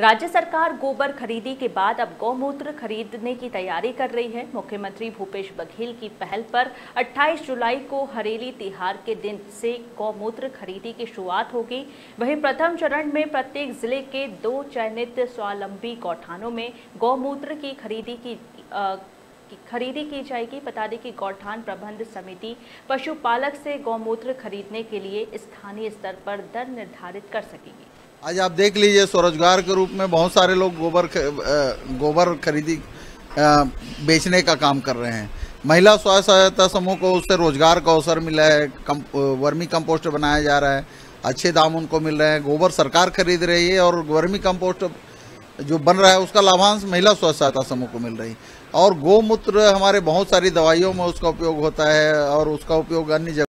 राज्य सरकार गोबर खरीदी के बाद अब गौमूत्र खरीदने की तैयारी कर रही है। मुख्यमंत्री भूपेश बघेल की पहल पर 28 जुलाई को हरेली तिहार के दिन से गौमूत्र खरीदी की शुरुआत होगी। वहीं प्रथम चरण में प्रत्येक जिले के 2 चयनित स्वावलंबी गौठानों में गौमूत्र की खरीदी की जाएगी। बता दें कि गौठान प्रबंध समिति पशुपालक से गौमूत्र खरीदने के लिए स्थानीय स्तर पर दर निर्धारित कर सकेगी। आज आप देख लीजिए, स्वरोजगार के रूप में बहुत सारे लोग गोबर खरीदी बेचने का काम कर रहे हैं। महिला स्वयं सहायता समूह को उससे रोजगार का अवसर मिला है। वर्मी कम्पोस्ट बनाया जा रहा है, अच्छे दाम उनको मिल रहे हैं। गोबर सरकार खरीद रही है और वर्मी कम्पोस्ट जो बन रहा है उसका लाभांश महिला स्व सहायता समूह को मिल रही है। और गोमूत्र हमारे बहुत सारी दवाइयों में उसका उपयोग होता है और उसका उपयोग अन्य